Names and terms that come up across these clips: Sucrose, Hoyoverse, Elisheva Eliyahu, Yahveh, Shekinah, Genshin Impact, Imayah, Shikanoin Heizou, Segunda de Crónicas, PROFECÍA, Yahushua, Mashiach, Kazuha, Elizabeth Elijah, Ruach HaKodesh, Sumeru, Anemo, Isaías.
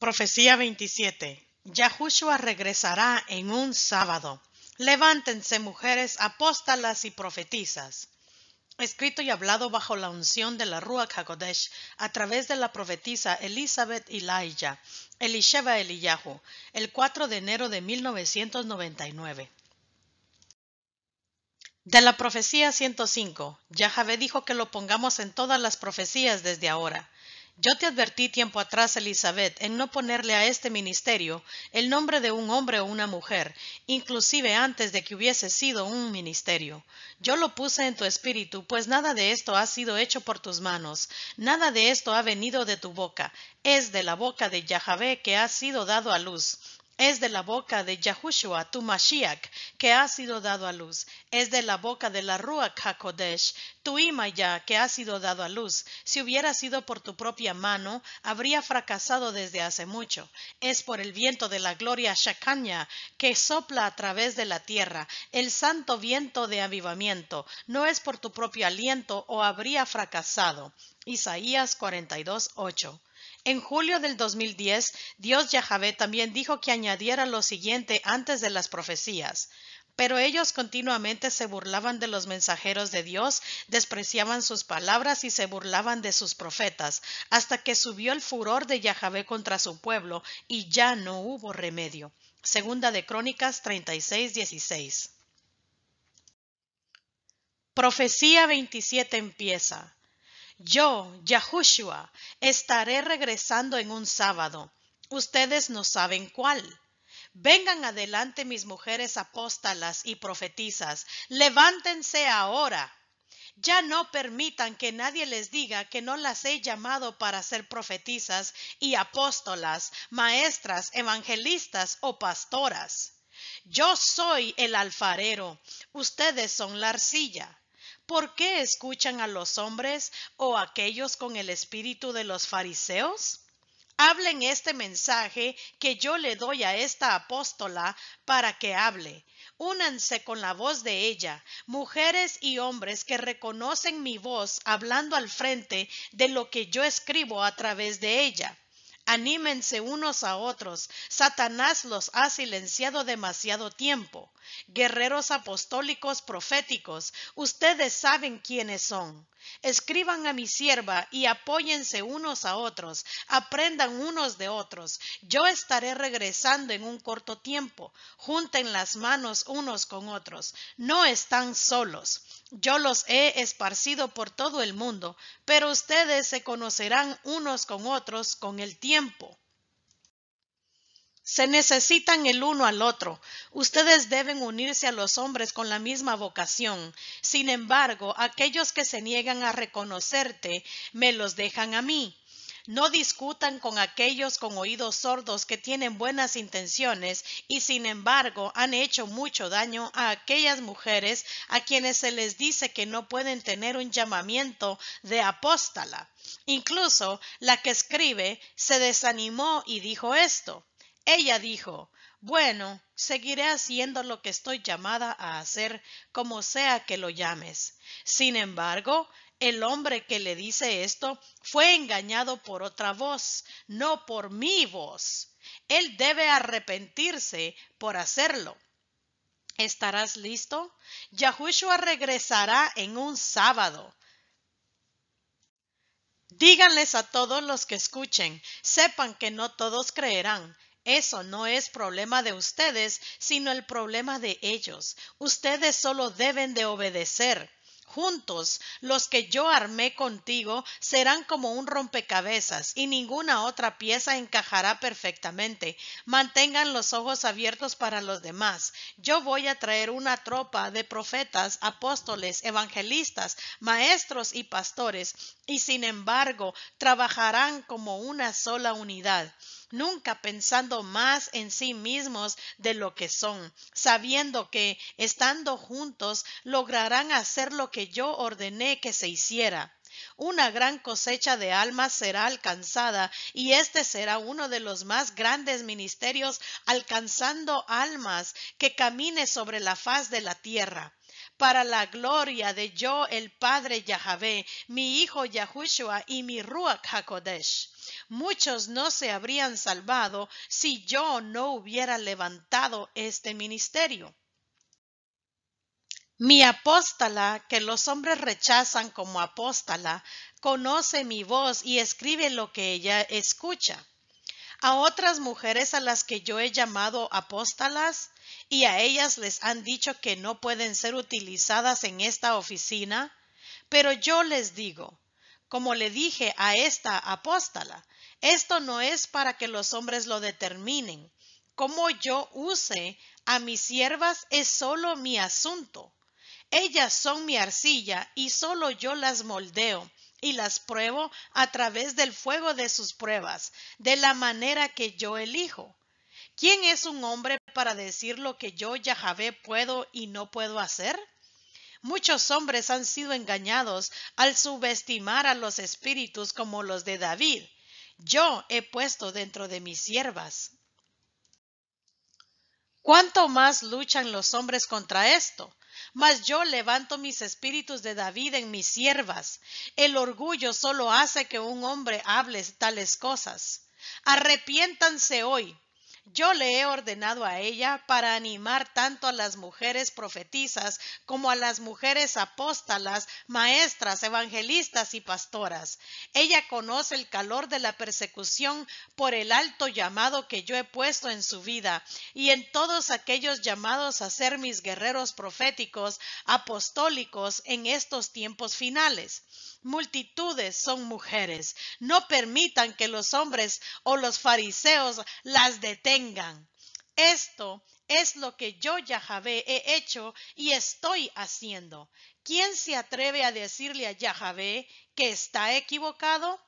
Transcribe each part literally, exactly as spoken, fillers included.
Profecía veintisiete. Yahushua regresará en un sábado. Levántense, mujeres apóstalas y profetizas. Escrito y hablado bajo la unción de la Ruach HaKodesh a través de la profetisa Elizabeth Elijah, Elisheva Eliyahu, el cuatro de enero de mil novecientos noventa y nueve. De la profecía ciento cinco, Yahveh dijo que lo pongamos en todas las profecías desde ahora. Yo te advertí tiempo atrás, Elizabeth, en no ponerle a este ministerio el nombre de un hombre o una mujer, inclusive antes de que hubiese sido un ministerio. Yo lo puse en tu espíritu, pues nada de esto ha sido hecho por tus manos, nada de esto ha venido de tu boca, es de la boca de Yahveh que ha sido dado a luz. Es de la boca de Yahushua, tu Mashiach, que ha sido dado a luz. Es de la boca de la Ruach HaKodesh, tu Imayah, que ha sido dado a luz. Si hubiera sido por tu propia mano, habría fracasado desde hace mucho. Es por el viento de la gloria Shekinah, que sopla a través de la tierra, el santo viento de avivamiento. No es por tu propio aliento, o habría fracasado. Isaías cuarenta y dos, ocho. En julio del dos mil diez, Dios Yahveh también dijo que añadiera lo siguiente antes de las profecías. Pero ellos continuamente se burlaban de los mensajeros de Dios, despreciaban sus palabras y se burlaban de sus profetas, hasta que subió el furor de Yahveh contra su pueblo y ya no hubo remedio. Segunda de Crónicas treinta y seis, dieciséis. Profecía veintisiete empieza. Yo, Yahushua, estaré regresando en un sábado. Ustedes no saben cuál. Vengan adelante, mis mujeres apóstalas y profetizas. Levántense ahora. Ya no permitan que nadie les diga que no las he llamado para ser profetizas y apóstolas, maestras, evangelistas o pastoras. Yo soy el alfarero. Ustedes son la arcilla. ¿Por qué escuchan a los hombres o a aquellos con el espíritu de los fariseos? Hablen este mensaje que yo le doy a esta apóstola para que hable. Únanse con la voz de ella, mujeres y hombres que reconocen mi voz hablando al frente de lo que yo escribo a través de ella. Anímense unos a otros. Satanás los ha silenciado demasiado tiempo. Guerreros apostólicos proféticos, ustedes saben quiénes son. Escriban a mi sierva y apóyense unos a otros. Aprendan unos de otros. Yo estaré regresando en un corto tiempo. Junten las manos unos con otros. No están solos. Yo los he esparcido por todo el mundo, pero ustedes se conocerán unos con otros con el tiempo. Se necesitan el uno al otro. Ustedes deben unirse a los hombres con la misma vocación. Sin embargo, aquellos que se niegan a reconocerte, me los dejan a mí. No discutan con aquellos con oídos sordos que tienen buenas intenciones y sin embargo han hecho mucho daño a aquellas mujeres a quienes se les dice que no pueden tener un llamamiento de apóstola. Incluso la que escribe se desanimó y dijo esto. Ella dijo, bueno, seguiré haciendo lo que estoy llamada a hacer, como sea que lo llames. Sin embargo, el hombre que le dice esto fue engañado por otra voz, no por mi voz. Él debe arrepentirse por hacerlo. ¿Estarás listo? Yahushua regresará en un sábado. Díganles a todos los que escuchen, sepan que no todos creerán. Eso no es problema de ustedes, sino el problema de ellos. Ustedes solo deben de obedecer. Juntos, los que yo armé contigo serán como un rompecabezas y ninguna otra pieza encajará perfectamente. Mantengan los ojos abiertos para los demás. Yo voy a traer una tropa de profetas, apóstoles, evangelistas, maestros y pastores, y sin embargo trabajarán como una sola unidad. Nunca pensando más en sí mismos de lo que son, sabiendo que, estando juntos, lograrán hacer lo que yo ordené que se hiciera. Una gran cosecha de almas será alcanzada, y este será uno de los más grandes ministerios alcanzando almas que camine sobre la faz de la tierra. para la gloria de yo el Padre Yahveh, mi hijo Yahushua y mi Ruach HaKodesh. Muchos no se habrían salvado si yo no hubiera levantado este ministerio. Mi apóstola, que los hombres rechazan como apóstola, conoce mi voz y escribe lo que ella escucha. A otras mujeres a las que yo he llamado apóstolas, y a ellas les han dicho que no pueden ser utilizadas en esta oficina, pero yo les digo, como le dije a esta apóstola, esto no es para que los hombres lo determinen. Como yo use a mis siervas es solo mi asunto. Ellas son mi arcilla y solo yo las moldeo y las pruebo a través del fuego de sus pruebas, de la manera que yo elijo. ¿Quién es un hombre para decir lo que yo, Yahvé, puedo y no puedo hacer? Muchos hombres han sido engañados al subestimar a los espíritus como los de David. Yo he puesto dentro de mis siervas. ¿Cuánto más luchan los hombres contra esto? Mas yo levanto mis espíritus de David en mis siervas. El orgullo solo hace que un hombre hable tales cosas. Arrepiéntanse hoy. Yo le he ordenado a ella para animar tanto a las mujeres profetizas como a las mujeres apóstolas, maestras, evangelistas y pastoras. Ella conoce el calor de la persecución por el alto llamado que yo he puesto en su vida y en todos aquellos llamados a ser mis guerreros proféticos, apostólicos en estos tiempos finales. Multitudes son mujeres. No permitan que los hombres o los fariseos las detengan. Esto es lo que yo, Yahvé, he hecho y estoy haciendo. ¿Quién se atreve a decirle a Yahvé que está equivocado?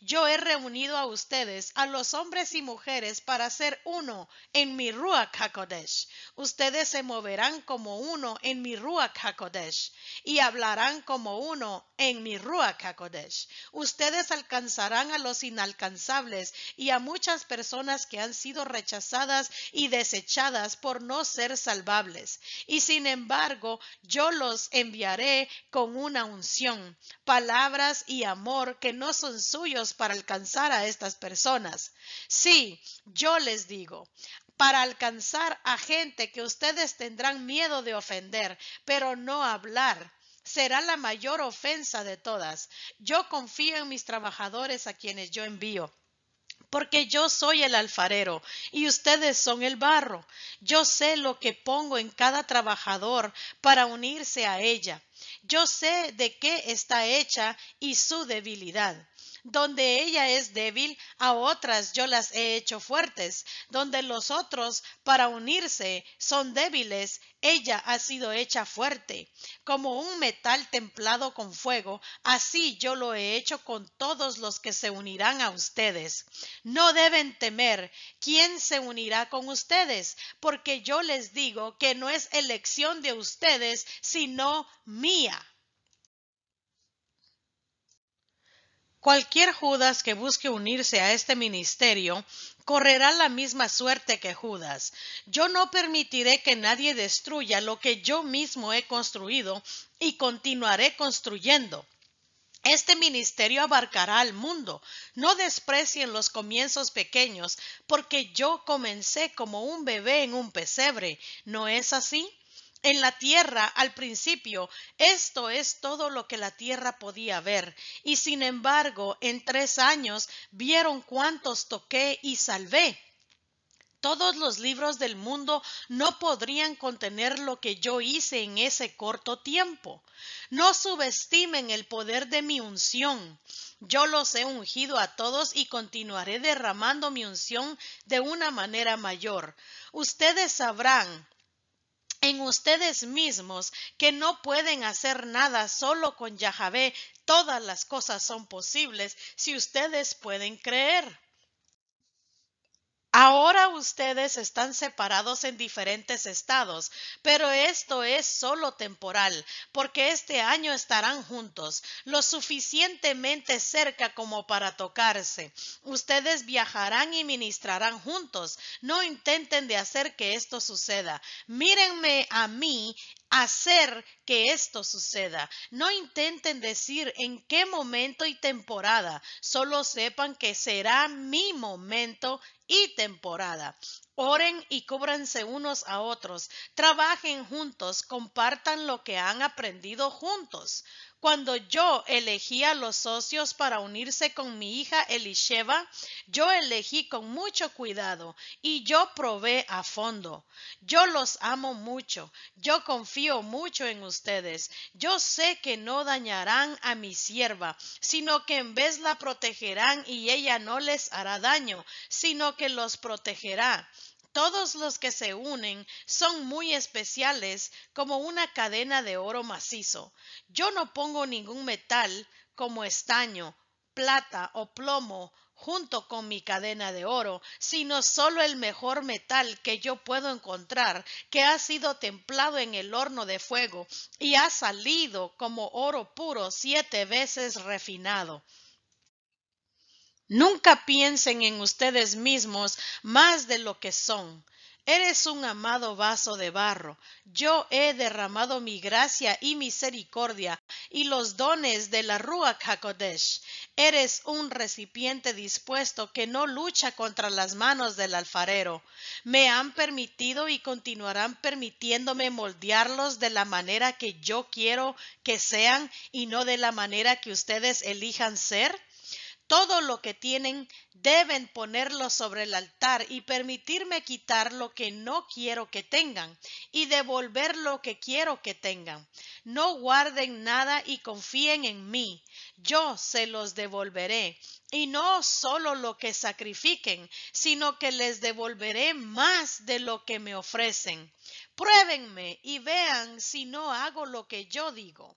Yo he reunido a ustedes, a los hombres y mujeres, para ser uno en mi Ruach HaKodesh. Ustedes se moverán como uno en mi Ruach HaKodesh y hablarán como uno en mi Ruach HaKodesh. Ustedes alcanzarán a los inalcanzables y a muchas personas que han sido rechazadas y desechadas por no ser salvables. Y sin embargo, yo los enviaré con una unción, palabras y amor que no son suyos para alcanzar a estas personas. Sí, yo les digo, para alcanzar a gente que ustedes tendrán miedo de ofender, pero no hablar. Será la mayor ofensa de todas. Yo confío en mis trabajadores a quienes yo envío. Porque yo soy el alfarero y ustedes son el barro. Yo sé lo que pongo en cada trabajador para unirse a ella. Yo sé de qué está hecha y su debilidad. Donde ella es débil, a otras yo las he hecho fuertes. Donde los otros, para unirse, son débiles, ella ha sido hecha fuerte. Como un metal templado con fuego, así yo lo he hecho con todos los que se unirán a ustedes. No deben temer quién se unirá con ustedes, porque yo les digo que no es elección de ustedes, sino mía. Cualquier Judas que busque unirse a este ministerio correrá la misma suerte que Judas. Yo no permitiré que nadie destruya lo que yo mismo he construido y continuaré construyendo. Este ministerio abarcará al mundo. No desprecien los comienzos pequeños, porque yo comencé como un bebé en un pesebre. ¿No es así? En la tierra, al principio, esto es todo lo que la tierra podía ver, y sin embargo, en tres años, vieron cuántos toqué y salvé. Todos los libros del mundo no podrían contener lo que yo hice en ese corto tiempo. No subestimen el poder de mi unción. Yo los he ungido a todos y continuaré derramando mi unción de una manera mayor. Ustedes sabrán en ustedes mismos que no pueden hacer nada solo con Yahvé. Todas las cosas son posibles si ustedes pueden creer. Ahora ustedes están separados en diferentes estados, pero esto es solo temporal, porque este año estarán juntos, lo suficientemente cerca como para tocarse. Ustedes viajarán y ministrarán juntos. No intenten de hacer que esto suceda. Mírenme a mí hacer que esto suceda. No intenten decir en qué momento y temporada, solo sepan que será mi momento y temporada. Oren y cúbranse unos a otros, trabajen juntos, compartan lo que han aprendido juntos. Cuando yo elegí a los socios para unirse con mi hija Elisheva, yo elegí con mucho cuidado y yo probé a fondo. Yo los amo mucho, yo confío mucho en ustedes. Yo sé que no dañarán a mi sierva, sino que en vez la protegerán y ella no les hará daño, sino que los protegerá. Todos los que se unen son muy especiales, como una cadena de oro macizo. Yo no pongo ningún metal como estaño, plata o plomo junto con mi cadena de oro, sino solo el mejor metal que yo puedo encontrar, que ha sido templado en el horno de fuego y ha salido como oro puro siete veces refinado. Nunca piensen en ustedes mismos más de lo que son. Eres un amado vaso de barro. Yo he derramado mi gracia y misericordia y los dones de la Ruach HaKodesh. Eres un recipiente dispuesto que no lucha contra las manos del alfarero. Me han permitido y continuarán permitiéndome moldearlos de la manera que yo quiero que sean y no de la manera que ustedes elijan ser. Todo lo que tienen deben ponerlo sobre el altar y permitirme quitar lo que no quiero que tengan y devolver lo que quiero que tengan. No guarden nada y confíen en mí. Yo se los devolveré. Y no solo lo que sacrifiquen, sino que les devolveré más de lo que me ofrecen. Pruébenme y vean si no hago lo que yo digo.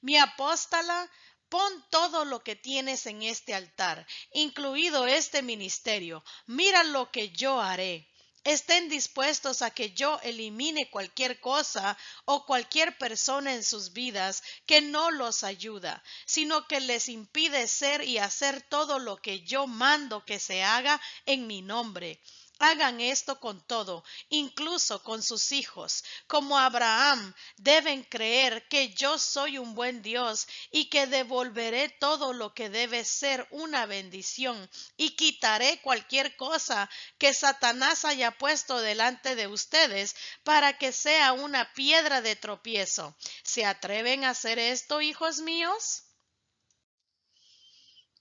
Mi apóstola, pon todo lo que tienes en este altar, incluido este ministerio. Mira lo que yo haré. Estén dispuestos a que yo elimine cualquier cosa o cualquier persona en sus vidas que no los ayuda, sino que les impide ser y hacer todo lo que yo mando que se haga en mi nombre. Hagan esto con todo, incluso con sus hijos. Como Abraham, deben creer que yo soy un buen Dios y que devolveré todo lo que debe ser una bendición y quitaré cualquier cosa que Satanás haya puesto delante de ustedes para que sea una piedra de tropiezo. ¿Se atreven a hacer esto, hijos míos?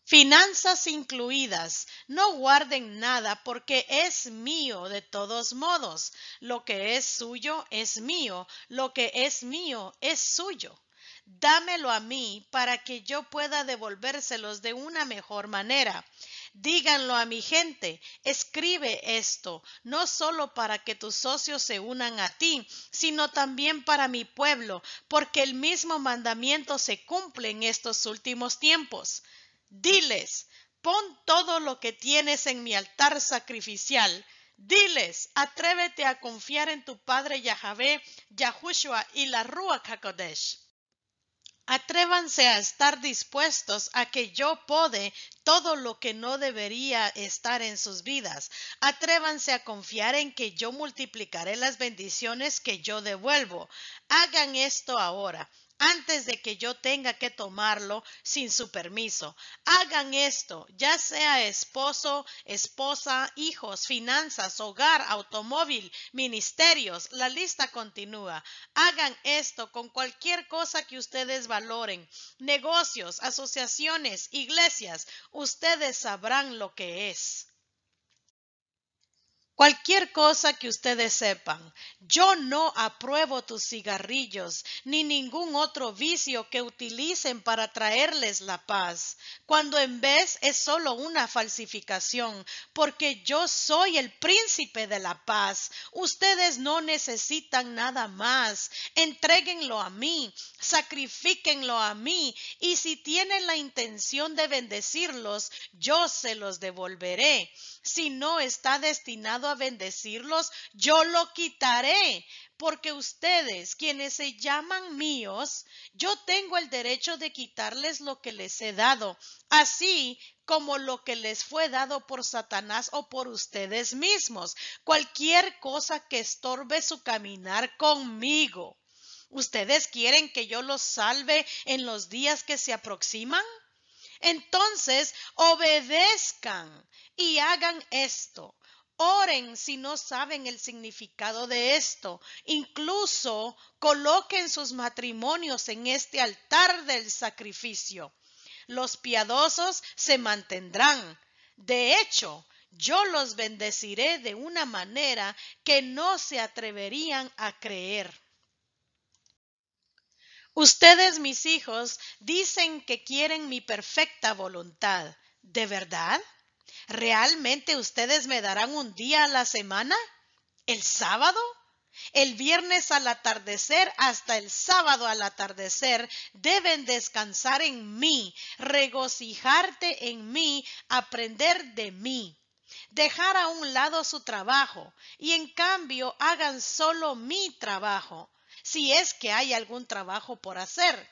Finanzas incluidas. No guarden nada porque es mío de todos modos. Lo que es suyo es mío. Lo que es mío es suyo. Dámelo a mí para que yo pueda devolvérselos de una mejor manera. Díganlo a mi gente, escribe esto, no solo para que tus socios se unan a ti, sino también para mi pueblo, porque el mismo mandamiento se cumple en estos últimos tiempos. Diles, pon todo lo que tienes en mi altar sacrificial. Diles, atrévete a confiar en tu Padre Yahveh, Yahushua y la Ruach HaKodesh. Atrévanse a estar dispuestos a que yo pode todo lo que no debería estar en sus vidas. Atrévanse a confiar en que yo multiplicaré las bendiciones que yo devuelvo. Hagan esto ahora, antes de que yo tenga que tomarlo sin su permiso. Hagan esto, ya sea esposo, esposa, hijos, finanzas, hogar, automóvil, ministerios, la lista continúa. Hagan esto con cualquier cosa que ustedes valoren, negocios, asociaciones, iglesias, ustedes sabrán lo que es. Cualquier cosa que ustedes sepan, yo no apruebo tus cigarrillos ni ningún otro vicio que utilicen para traerles la paz, cuando en vez es solo una falsificación, porque yo soy el príncipe de la paz. Ustedes no necesitan nada más. Entréguenlo a mí, sacrifíquenlo a mí, y si tienen la intención de bendecirlos, yo se los devolveré. Si no está destinado a bendecirlos, yo lo quitaré, porque ustedes, quienes se llaman míos, yo tengo el derecho de quitarles lo que les he dado, así como lo que les fue dado por Satanás o por ustedes mismos, cualquier cosa que estorbe su caminar conmigo. ¿Ustedes quieren que yo los salve en los días que se aproximan? Entonces obedezcan y hagan esto. Oren si no saben el significado de esto. Incluso coloquen sus matrimonios en este altar del sacrificio. Los piadosos se mantendrán. De hecho, yo los bendeciré de una manera que no se atreverían a creer. Ustedes, mis hijos, dicen que quieren mi perfecta voluntad. ¿De verdad? ¿Realmente ustedes me darán un día a la semana? ¿El sábado? El viernes al atardecer hasta el sábado al atardecer deben descansar en mí, regocijarte en mí, aprender de mí. Dejar a un lado su trabajo y en cambio hagan solo mi trabajo, si es que hay algún trabajo por hacer.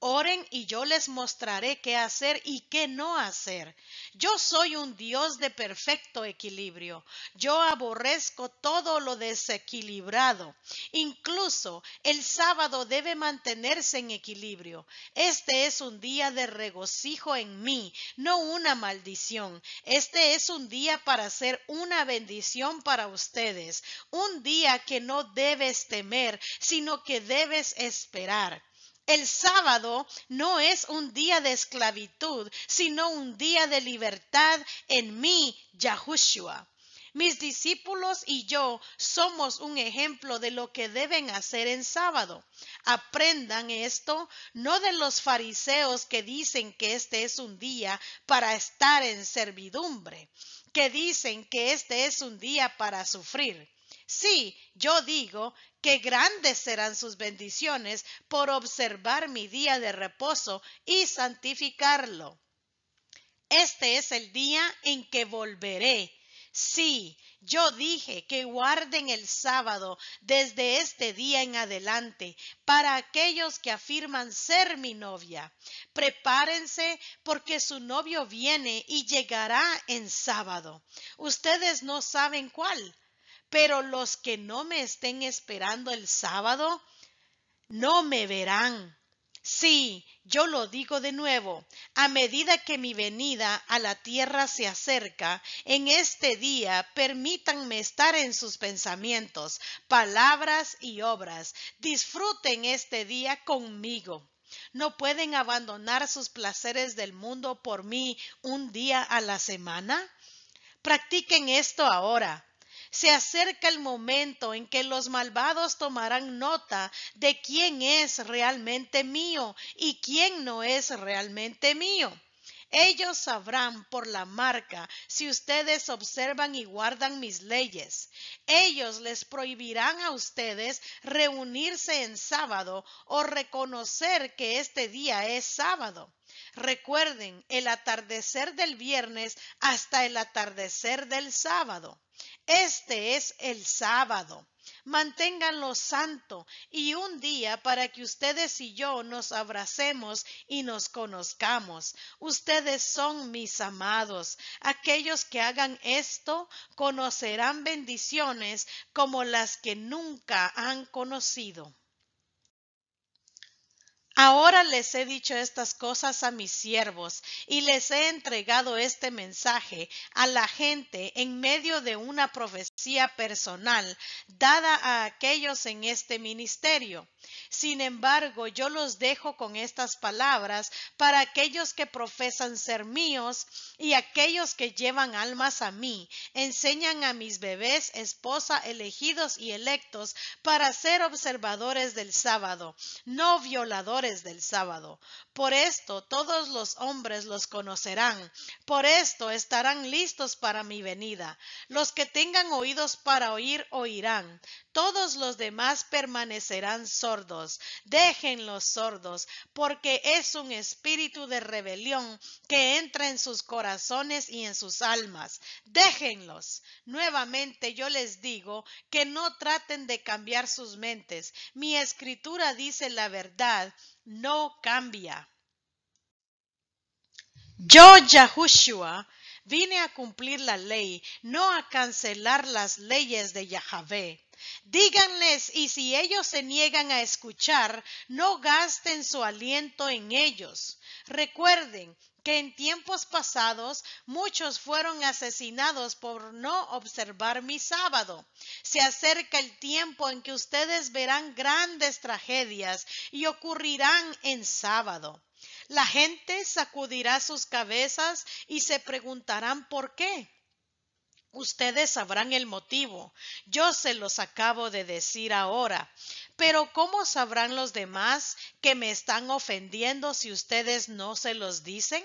Oren y yo les mostraré qué hacer y qué no hacer. Yo soy un Dios de perfecto equilibrio. Yo aborrezco todo lo desequilibrado. Incluso el sábado debe mantenerse en equilibrio. Este es un día de regocijo en mí, no una maldición. Este es un día para ser una bendición para ustedes. Un día que no debes temer, sino que debes esperar. El sábado no es un día de esclavitud, sino un día de libertad en mí, Yahushua. Mis discípulos y yo somos un ejemplo de lo que deben hacer en sábado. Aprendan esto, no de los fariseos que dicen que este es un día para estar en servidumbre, que dicen que este es un día para sufrir. Sí, yo digo que grandes serán sus bendiciones por observar mi día de reposo y santificarlo. Este es el día en que volveré. Sí, yo dije que guarden el sábado desde este día en adelante para aquellos que afirman ser mi novia. Prepárense porque su novio viene y llegará en sábado. Ustedes no saben cuál. Pero los que no me estén esperando el sábado, no me verán. Sí, yo lo digo de nuevo, a medida que mi venida a la tierra se acerca, en este día permítanme estar en sus pensamientos, palabras y obras. Disfruten este día conmigo. No pueden abandonar sus placeres del mundo por mí un día a la semana. Practiquen esto ahora. Se acerca el momento en que los malvados tomarán nota de quién es realmente mío y quién no es realmente mío. Ellos sabrán por la marca si ustedes observan y guardan mis leyes. Ellos les prohibirán a ustedes reunirse en sábado o reconocer que este día es sábado. Recuerden el atardecer del viernes hasta el atardecer del sábado. Este es el sábado. Manténganlo santo y un día para que ustedes y yo nos abracemos y nos conozcamos. Ustedes son mis amados. Aquellos que hagan esto conocerán bendiciones como las que nunca han conocido. Ahora les he dicho estas cosas a mis siervos y les he entregado este mensaje a la gente en medio de una profecía personal dada a aquellos en este ministerio. Sin embargo, yo los dejo con estas palabras para aquellos que profesan ser míos y aquellos que llevan almas a mí, enseñan a mis bebés, esposa, elegidos y electos para ser observadores del sábado, no violadores del sábado. Por esto todos los hombres los conocerán. Por esto estarán listos para mi venida. Los que tengan oídos para oír, oirán. Todos los demás permanecerán sordos. Déjenlos sordos, porque es un espíritu de rebelión que entra en sus corazones y en sus almas. Déjenlos. Nuevamente yo les digo que no traten de cambiar sus mentes. Mi escritura dice la verdad. No cambia. Yo, Yahushua, Vine a cumplir la ley, no a cancelar las leyes de Yahveh. Díganles, y si ellos se niegan a escuchar, no gasten su aliento en ellos. Recuerden que en tiempos pasados muchos fueron asesinados por no observar mi sábado. Se acerca el tiempo en que ustedes verán grandes tragedias y ocurrirán en sábado. La gente sacudirá sus cabezas y se preguntarán por qué. Ustedes sabrán el motivo. Yo se los acabo de decir ahora. Pero ¿cómo sabrán los demás que me están ofendiendo si ustedes no se los dicen?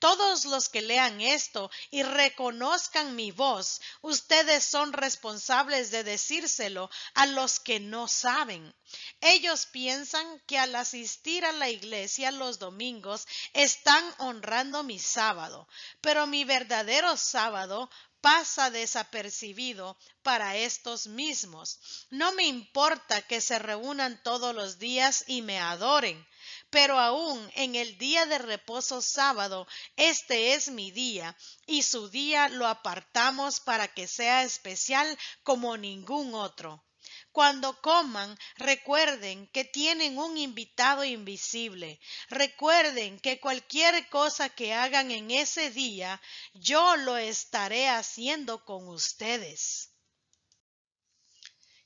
Todos los que lean esto y reconozcan mi voz, ustedes son responsables de decírselo a los que no saben. Ellos piensan que al asistir a la iglesia los domingos están honrando mi sábado, pero mi verdadero sábado pasa desapercibido para estos mismos. No me importa que se reúnan todos los días y me adoren, pero aún en el día de reposo sábado, este es mi día, y su día lo apartamos para que sea especial como ningún otro. Cuando coman, recuerden que tienen un invitado invisible. Recuerden que cualquier cosa que hagan en ese día, yo lo estaré haciendo con ustedes.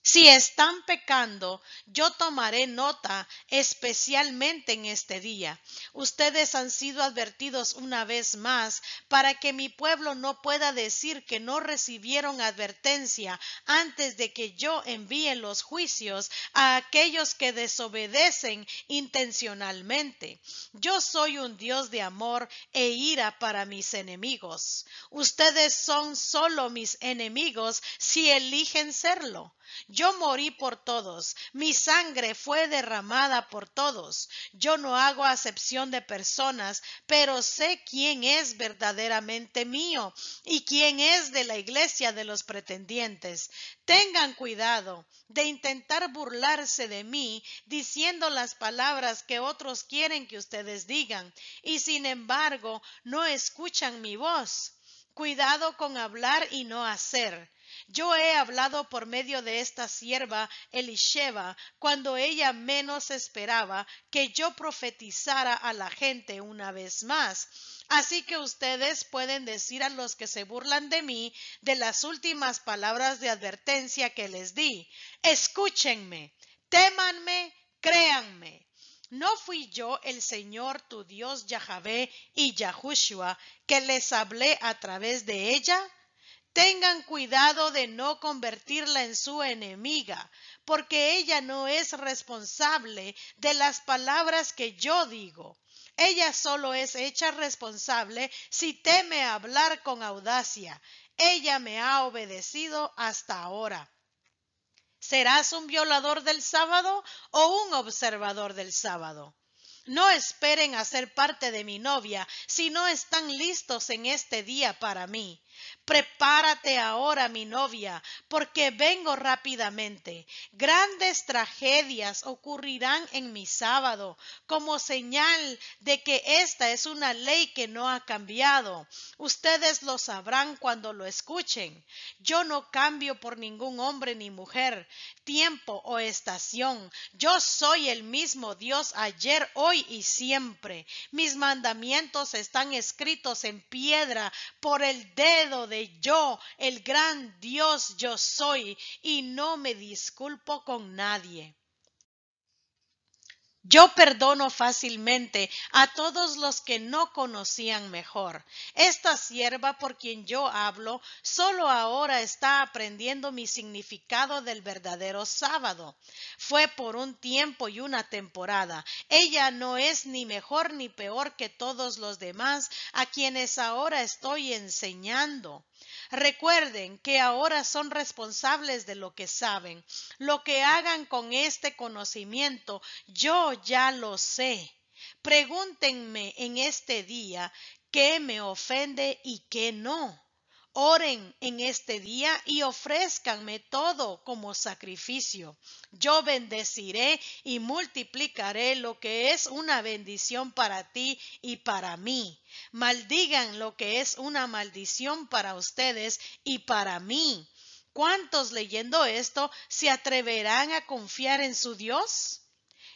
Si están pecando, yo tomaré nota especialmente en este día. Ustedes han sido advertidos una vez más para que mi pueblo no pueda decir que no recibieron advertencia antes de que yo envíe los juicios a aquellos que desobedecen intencionalmente. Yo soy un Dios de amor e ira para mis enemigos. Ustedes son solo mis enemigos si eligen serlo. Yo morí por todos, mi sangre fue derramada por todos. Yo no hago acepción de personas, pero sé quién es verdaderamente mío y quién es de la iglesia de los pretendientes. Tengan cuidado de intentar burlarse de mí diciendo las palabras que otros quieren que ustedes digan, y sin embargo no escuchan mi voz. Cuidado con hablar y no hacer. Yo he hablado por medio de esta sierva Elisheva cuando ella menos esperaba que yo profetizara a la gente una vez más. Así que ustedes pueden decir a los que se burlan de mí de las últimas palabras de advertencia que les di: escúchenme, témanme, créanme. ¿No fui yo el Señor tu Dios Yahvé y Yahushua que les hablé a través de ella? Tengan cuidado de no convertirla en su enemiga, porque ella no es responsable de las palabras que yo digo. Ella solo es hecha responsable si teme hablar con audacia. Ella me ha obedecido hasta ahora. ¿Serás un violador del sábado o un observador del sábado? No esperen a ser parte de mi novia si no están listos en este día para mí. Prepárate ahora, mi novia, porque vengo rápidamente. Grandes tragedias ocurrirán en mi sábado, como señal de que esta es una ley que no ha cambiado. Ustedes lo sabrán cuando lo escuchen. Yo no cambio por ningún hombre ni mujer, tiempo o estación. Yo soy el mismo Dios ayer, hoy y siempre. Mis mandamientos están escritos en piedra por el dedo de de yo, el gran Dios yo soy, y no me disculpo con nadie. Yo perdono fácilmente a todos los que no conocían mejor. Esta sierva por quien yo hablo solo ahora está aprendiendo mi significado del verdadero sábado. Fue por un tiempo y una temporada. Ella no es ni mejor ni peor que todos los demás a quienes ahora estoy enseñando. Recuerden que ahora son responsables de lo que saben. Lo que hagan con este conocimiento, yo ya lo sé. Pregúntenme en este día qué me ofende y qué no. Oren en este día y ofrézcanme todo como sacrificio. Yo bendeciré y multiplicaré lo que es una bendición para ti y para mí. Maldigan lo que es una maldición para ustedes y para mí. ¿Cuántos leyendo esto se atreverán a confiar en su Dios?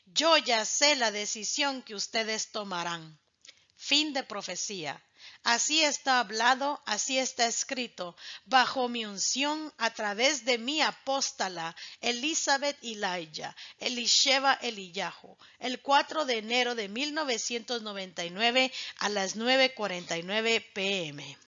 Yo ya sé la decisión que ustedes tomarán. Fin de profecía. Así está hablado, así está escrito, bajo mi unción a través de mi apóstola Elizabeth Elijah, Elisheva Eliyahu, el cuatro de enero de mil novecientos noventa y nueve a las nueve cuarenta y nueve p m